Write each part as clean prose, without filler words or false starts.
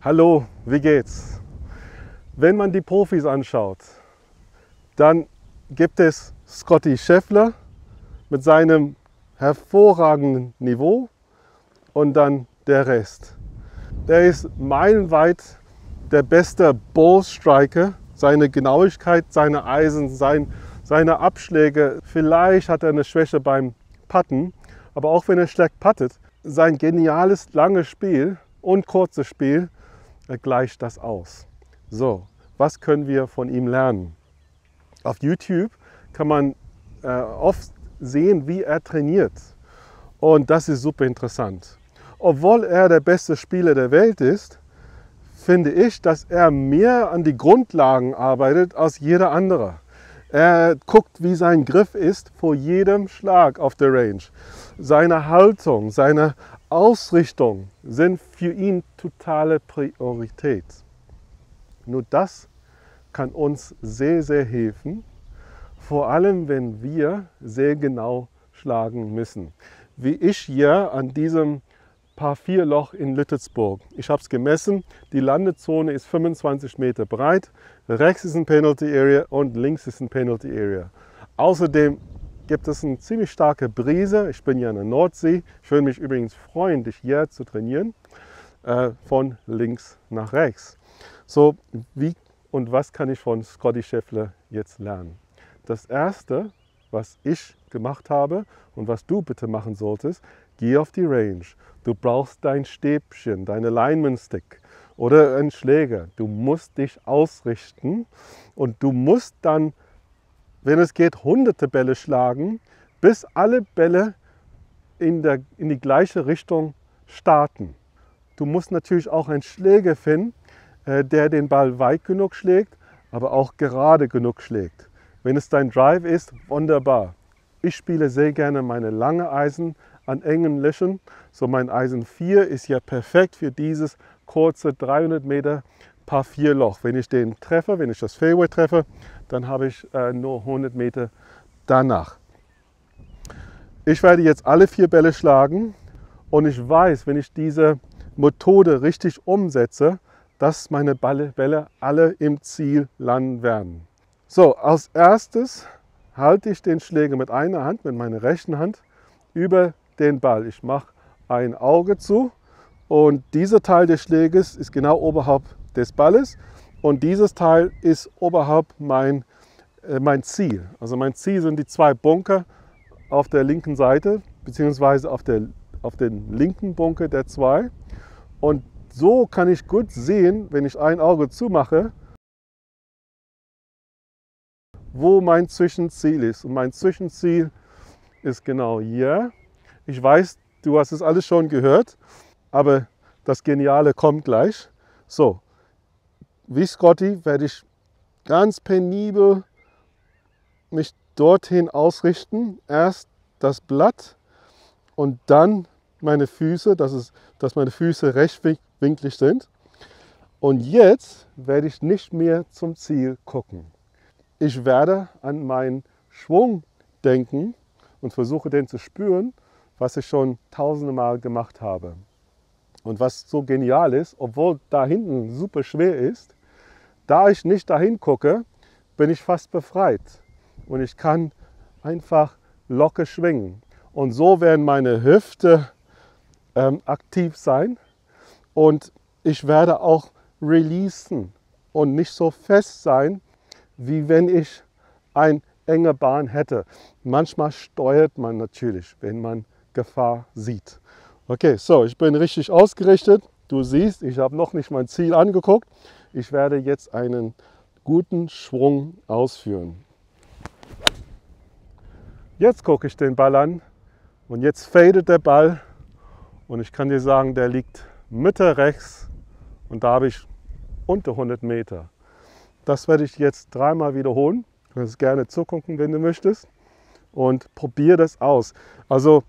Hallo, wie geht's? Wenn man die Profis anschaut, dann gibt es Scottie Scheffler mit seinem hervorragenden Niveau und dann der Rest. Der ist meilenweit der beste Ballstriker. Seine Genauigkeit, seine Eisen, seine Abschläge. Vielleicht hat er eine Schwäche beim Putten, aber auch wenn er schlecht puttet, sein geniales langes Spiel und kurzes Spiel gleicht das aus. So, was können wir von ihm lernen? Auf YouTube kann man oft sehen, wie er trainiert. Und das ist super interessant. Obwohl er der beste Spieler der Welt ist, finde ich, dass er mehr an die Grundlagen arbeitet als jeder andere. Er guckt, wie sein Griff ist vor jedem Schlag auf der Range. Seine Haltung, seine Ausrichtung sind für ihn totale Priorität. Nur das kann uns sehr, sehr helfen, vor allem wenn wir sehr genau schlagen müssen. Wie ich hier an diesem Par-4-Loch in Lütetsburg. Ich habe es gemessen, die Landezone ist 25 Meter breit, rechts ist ein Penalty Area und links ist ein Penalty Area. Außerdem gibt es eine ziemlich starke Brise, ich bin ja in der Nordsee, ich würde mich übrigens freuen, dich hier zu trainieren, von links nach rechts. So, wie und was kann ich von Scottie Scheffler jetzt lernen? Das Erste, was ich gemacht habe und was du bitte machen solltest, geh auf die Range. Du brauchst dein Stäbchen, deine Lineman-Stick oder einen Schläger. Du musst dich ausrichten und du musst dann, wenn es geht, hunderte Bälle schlagen, bis alle Bälle in die gleiche Richtung starten. Du musst natürlich auch einen Schläger finden, der den Ball weit genug schlägt, aber auch gerade genug schlägt. Wenn es dein Drive ist, wunderbar. Ich spiele sehr gerne meine lange Eisen an engen Löchern. So mein Eisen 4 ist ja perfekt für dieses kurze 300 Meter Par-4 Loch. Wenn ich den treffe, wenn ich das Fairway treffe, dann habe ich nur 100 Meter danach. Ich werde jetzt alle 4 Bälle schlagen und ich weiß, wenn ich diese Methode richtig umsetze, dass meine Bälle alle im Ziel landen werden. So, als erstes halte ich den Schläger mit einer Hand, mit meiner rechten Hand, über den Ball. Ich mache ein Auge zu und dieser Teil des Schläges ist genau oberhalb des Balles und dieses Teil ist oberhalb mein Ziel. Also mein Ziel sind die 2 Bunker auf der linken Seite, beziehungsweise auf den linken Bunker der 2. Und so kann ich gut sehen, wenn ich ein Auge zumache, wo mein Zwischenziel ist. Und mein Zwischenziel ist genau hier. Ich weiß, du hast es alles schon gehört, aber das Geniale kommt gleich. So, wie Scottie werde ich ganz penibel mich dorthin ausrichten. Erst das Blatt und dann meine Füße, dass meine Füße rechtwinklig sind. Und jetzt werde ich nicht mehr zum Ziel gucken. Ich werde an meinen Schwung denken und versuche den zu spüren, was ich schon tausende Mal gemacht habe. Und was so genial ist, obwohl da hinten super schwer ist, da ich nicht dahin gucke, bin ich fast befreit. Und ich kann einfach locker schwingen. Und so werden meine Hüfte aktiv sein. Und ich werde auch releasen und nicht so fest sein, wie wenn ich eine enge Bahn hätte. Manchmal steuert man natürlich, wenn man Gefahr sieht. Okay, so, ich bin richtig ausgerichtet. Du siehst, ich habe noch nicht mein Ziel angeguckt. Ich werde jetzt einen guten Schwung ausführen. Jetzt gucke ich den Ball an und jetzt fadet der Ball und ich kann dir sagen, der liegt Mitte rechts und da habe ich unter 100 Meter. Das werde ich jetzt 3 Mal wiederholen. Du kannst gerne zugucken, wenn du möchtest. Und probier das aus. Also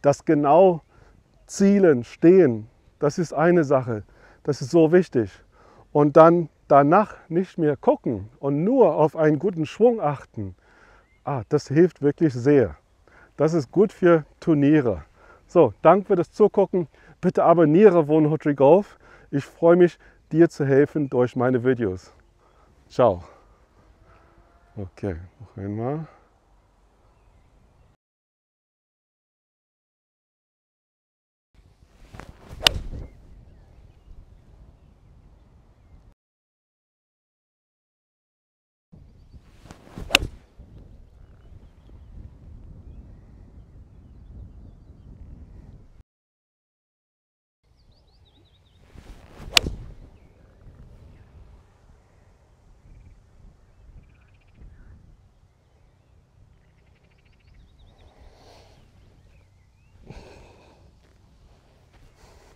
das genau Zielen, Stehen, das ist eine Sache. Das ist so wichtig. Und dann danach nicht mehr gucken und nur auf einen guten Schwung achten. Ah, das hilft wirklich sehr. Das ist gut für Turniere. So, danke für das Zugucken. Bitte abonniere VH Golf. Ich freue mich, dir zu helfen durch meine Videos. Ciao. Okay, noch einmal.